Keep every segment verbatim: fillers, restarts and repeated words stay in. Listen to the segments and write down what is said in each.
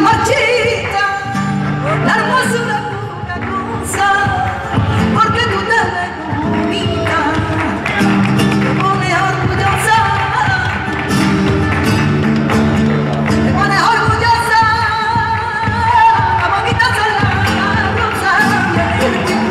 la marchita, la hermosura poca cosa, porque tú te ves como bonita, te pones orgullosa, te pones orgullosa, la bonita son la rosa, y el que me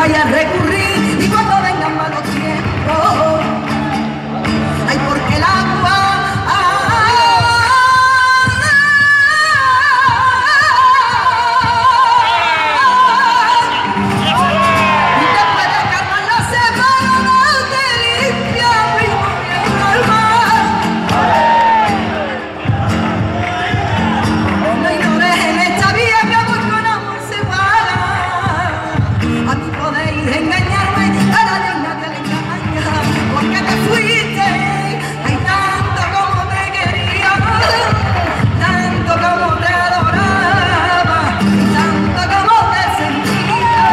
vaya a recurrir y cuando vengan malos tiempos, ay, porque el agua, ay, te puede calmar la semana, no te limpia primo mi alma. No ignores en esta vida que amor con amor se paga. Podéis engañarme, ahora digna te engaña, porque te fuiste, hay tanto como te quería, tanto como te adoraba, tanto como te sentía.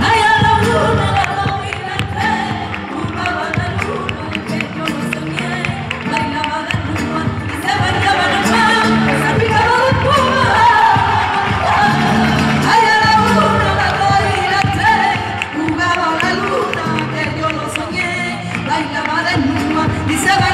Hay a la luna, la luna y la estrella, jugaba de luna, que yo no soñé, bailaba de luna y se bailaba de luna, se picaba de luna. Dice